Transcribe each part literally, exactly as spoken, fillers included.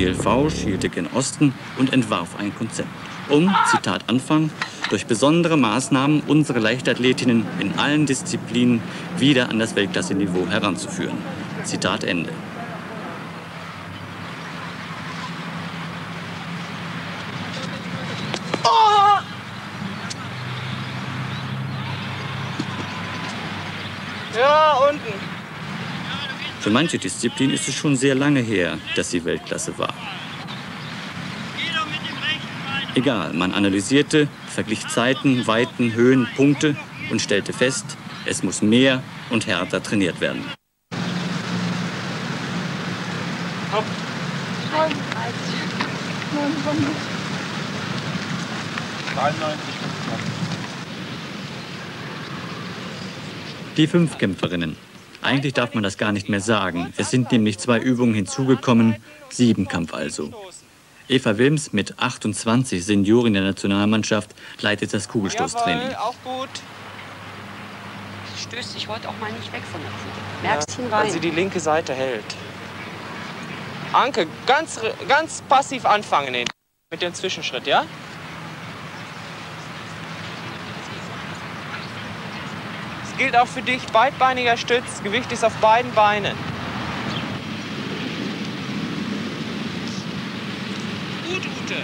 D L V schielte gen Osten und entwarf ein Konzept, um, Zitat Anfang, durch besondere Maßnahmen unsere Leichtathletinnen in allen Disziplinen wieder an das Weltklasse-Niveau heranzuführen. Zitat Ende. Ja, unten. Für manche Disziplin ist es schon sehr lange her, dass sie Weltklasse war. Egal, man analysierte, verglich Zeiten, Weiten, Höhen, Punkte und stellte fest, es muss mehr und härter trainiert werden. Hopp. Die Fünfkämpferinnen. Eigentlich darf man das gar nicht mehr sagen. Es sind nämlich zwei Übungen hinzugekommen, Siebenkampf also. Eva Wilms mit achtundzwanzig Senioren der Nationalmannschaft leitet das Kugelstoßtraining. Jawohl, auch gut. Ich stöß dich heute auch mal nicht weg von der Kugel. Merkst ja, ihn rein. Wenn sie die linke Seite hält. Anke, ganz, ganz passiv anfangen den, mit dem Zwischenschritt, ja? Gilt auch für dich, beidbeiniger Stütz, Gewicht ist auf beiden Beinen. Gut, Ute.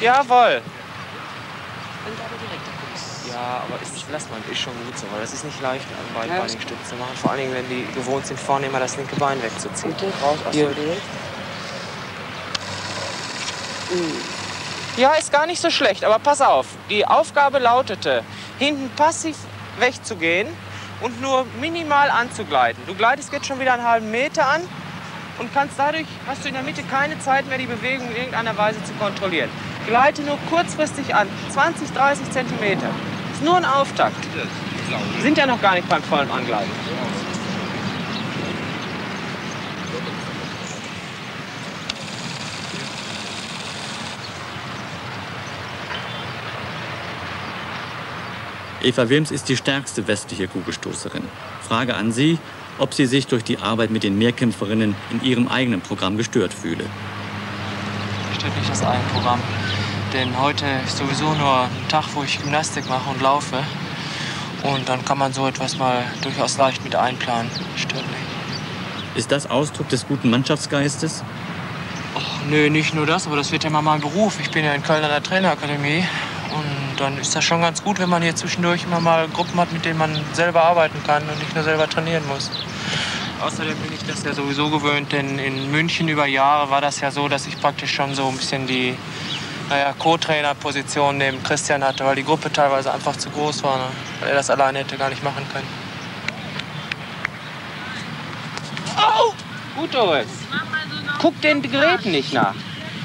Jawohl. Und aber direkter Kuss. Ja, aber ist, lass mal, ist schon gut so, weil das ist nicht leicht, einen beidbeinigen Stütz zu machen. Vor allen Dingen, wenn die gewohnt sind, vorne immer das linke Bein wegzuziehen. Ute, raus aus dem Bild. Ja, ist gar nicht so schlecht, aber pass auf. Die Aufgabe lautete, hinten passiv wegzugehen und nur minimal anzugleiten. Du gleitest jetzt schon wieder einen halben Meter an und kannst dadurch, hast du in der Mitte keine Zeit mehr, die Bewegung in irgendeiner Weise zu kontrollieren. Gleite nur kurzfristig an, zwanzig, dreißig Zentimeter. Ist nur ein Auftakt. Sind ja noch gar nicht beim vollen Angleiten. Eva Wilms ist die stärkste westliche Kugelstoßerin. Frage an sie, ob sie sich durch die Arbeit mit den Mehrkämpferinnen in ihrem eigenen Programm gestört fühle. Stört mich das eigene Programm, denn heute ist sowieso nur ein Tag, wo ich Gymnastik mache und laufe. Und dann kann man so etwas mal durchaus leicht mit einplanen. Stört mich. Ist das Ausdruck des guten Mannschaftsgeistes? Och, nö, nicht nur das, aber das wird ja mal mein Beruf. Ich bin ja in Köln an der Trainerakademie. Und dann ist das schon ganz gut, wenn man hier zwischendurch immer mal Gruppen hat, mit denen man selber arbeiten kann und nicht nur selber trainieren muss. Außerdem bin ich das ja sowieso gewöhnt, denn in München über Jahre war das ja so, dass ich praktisch schon so ein bisschen die naja, Co-Trainer-Position neben Christian hatte, weil die Gruppe teilweise einfach zu groß war, ne? Weil er das alleine hätte gar nicht machen können. Oh! Gut, Doris. Guck den Geräten nicht nach.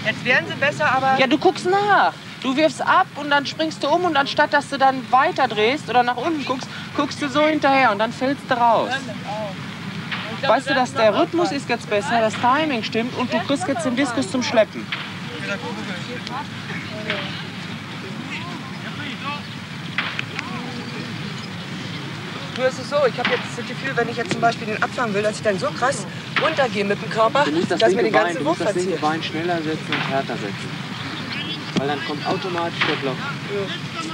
Jetzt werden sie besser, aber... Ja, du guckst nach. Du wirfst ab und dann springst du um und anstatt, dass du dann weiter drehst oder nach unten guckst, guckst du so hinterher und dann fällst du raus. Weißt du, dass der Rhythmus ist jetzt besser, das Timing stimmt und du kriegst jetzt den Diskus zum Schleppen. Du ist es so, ich habe jetzt das Gefühl, wenn ich jetzt zum Beispiel den abfangen will, dass ich dann so krass runtergehe mit dem Körper, das dass mir die ganze Wucht verzieht. Du musst das linke Bein schneller setzen und härter setzen. Weil dann kommt automatisch der Block. Zu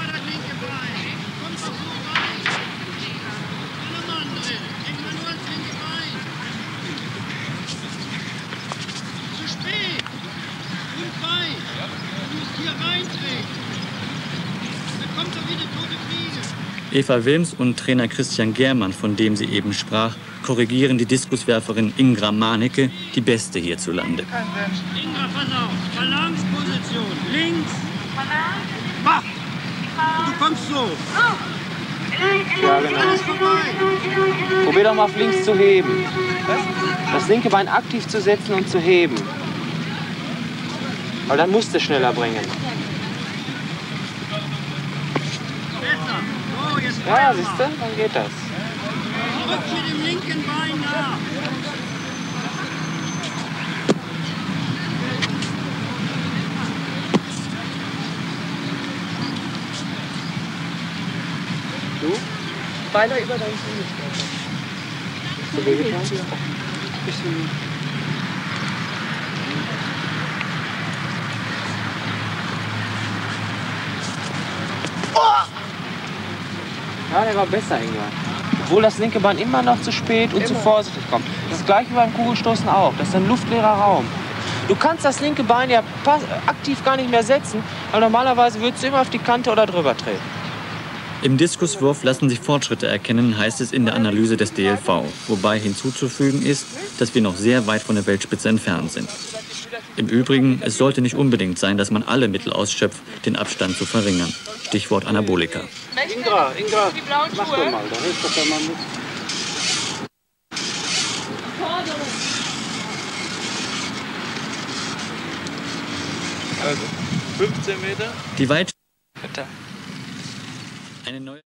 spät! Und rein! Du musst hier reinträgen! Dann kommt doch wieder tote Fliege! Eva Wilms und Trainer Christian Germann, von dem sie eben sprach, korrigieren die Diskuswerferin Ingra Manecke, die beste hierzulande. Ingra, pass auf! Balanceposition! Links! Mach! Du kommst so! Ja, genau. Probier doch mal auf links zu heben. Das linke Bein aktiv zu setzen und zu heben. Aber dann musst du schneller bringen. Ja, siehst du? Dann geht das. Rück mit dem linken Bein nach. Du? Beinahe über deinen Knie. Bist du wehgetan? Bisschen. Boah! Ja, der war besser, Ingra. Obwohl das linke Bein immer noch zu spät und immer zu vorsichtig kommt. Das gleiche wie beim Kugelstoßen auch. Das ist ein luftleerer Raum. Du kannst das linke Bein ja aktiv gar nicht mehr setzen, aber normalerweise würdest du immer auf die Kante oder drüber treten. Im Diskuswurf lassen sich Fortschritte erkennen, heißt es in der Analyse des D L V, wobei hinzuzufügen ist, dass wir noch sehr weit von der Weltspitze entfernt sind. Im Übrigen, es sollte nicht unbedingt sein, dass man alle Mittel ausschöpft, den Abstand zu verringern. Stichwort Anabolika. Ingra, Ingra, mach doch mal, da hilft doch der Mann mit. Also fünfzehn Meter. Die Weit. Eine neue